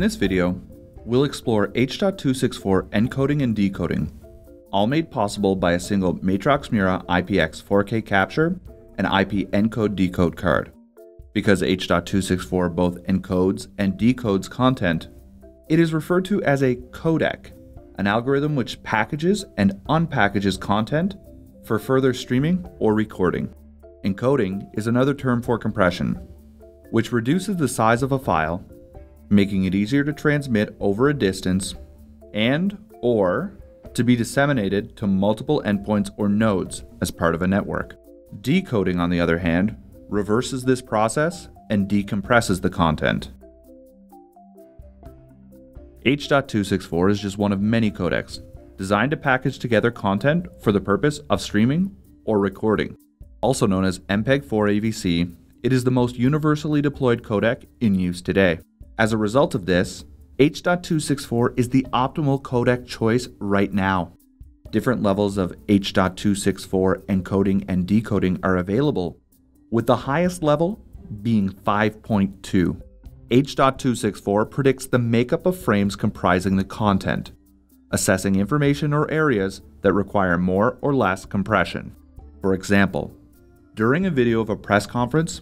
In this video, we'll explore H.264 encoding and decoding, all made possible by a single Matrox Mira IPX 4K capture and IP encode-decode card. Because H.264 both encodes and decodes content, it is referred to as a codec, an algorithm which packages and unpackages content for further streaming or recording. Encoding is another term for compression, which reduces the size of a file, making it easier to transmit over a distance and or to be disseminated to multiple endpoints or nodes as part of a network. Decoding, on the other hand, reverses this process and decompresses the content. H.264 is just one of many codecs designed to package together content for the purpose of streaming or recording. Also known as MPEG-4 AVC, it is the most universally deployed codec in use today. As a result of this, H.264 is the optimal codec choice right now. Different levels of H.264 encoding and decoding are available, with the highest level being 5.2. H.264 predicts the makeup of frames comprising the content, assessing information or areas that require more or less compression. For example, during a video of a press conference,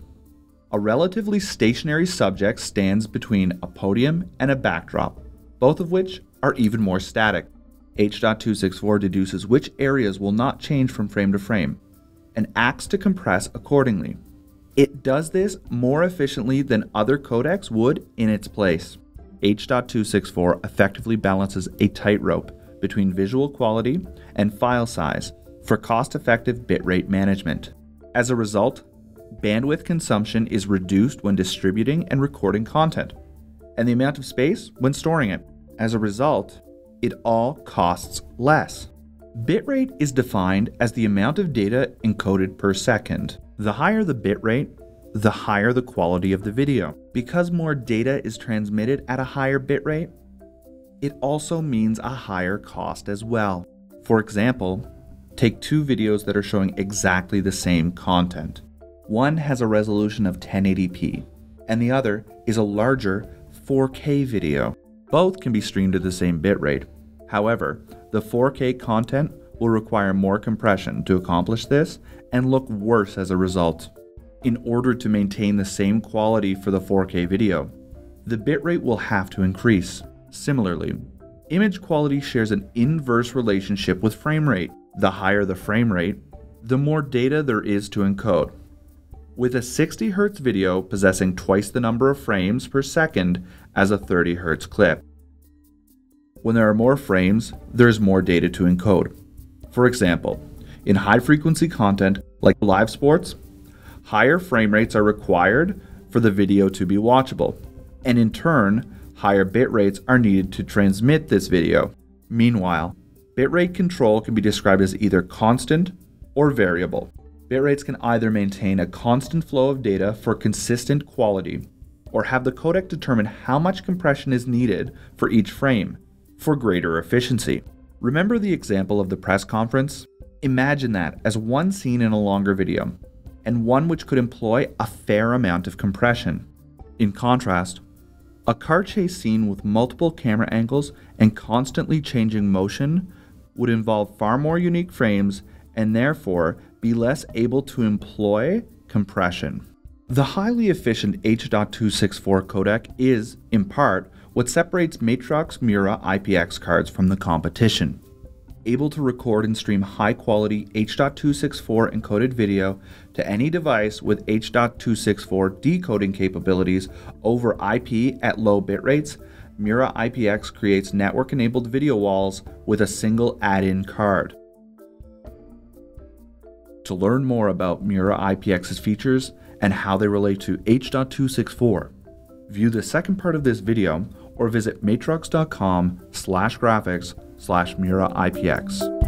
a relatively stationary subject stands between a podium and a backdrop, both of which are even more static. H.264 deduces which areas will not change from frame to frame and acts to compress accordingly. It does this more efficiently than other codecs would in its place. H.264 effectively balances a tightrope between visual quality and file size for cost-effective bitrate management. As a result, bandwidth consumption is reduced when distributing and recording content, and the amount of space when storing it. As a result, it all costs less. Bitrate is defined as the amount of data encoded per second. The higher the bitrate, the higher the quality of the video. Because more data is transmitted at a higher bitrate, it also means a higher cost as well. For example, take two videos that are showing exactly the same content. One has a resolution of 1080p, and the other is a larger 4K video. Both can be streamed at the same bitrate. However, the 4K content will require more compression to accomplish this and look worse as a result. In order to maintain the same quality for the 4K video, the bitrate will have to increase. Similarly, image quality shares an inverse relationship with frame rate. The higher the frame rate, the more data there is to encode. With a 60 Hz video possessing twice the number of frames per second as a 30 Hz clip. When there are more frames, there is more data to encode. For example, in high-frequency content like live sports, higher frame rates are required for the video to be watchable, and in turn, higher bit rates are needed to transmit this video. Meanwhile, bitrate control can be described as either constant or variable. Bitrates can either maintain a constant flow of data for consistent quality, or have the codec determine how much compression is needed for each frame for greater efficiency. Remember the example of the press conference? Imagine that as one scene in a longer video, and one which could employ a fair amount of compression. In contrast, a car chase scene with multiple camera angles and constantly changing motion would involve far more unique frames and therefore be less able to employ compression. The highly efficient H.264 codec is, in part, what separates Matrox Mira IPX cards from the competition. Able to record and stream high-quality H.264 encoded video to any device with H.264 decoding capabilities over IP at low bit rates, Mira IPX creates network-enabled video walls with a single add-in card. To learn more about Mira IPX's features and how they relate to H.264, view the second part of this video or visit matrox.com/graphics/MiraIPX.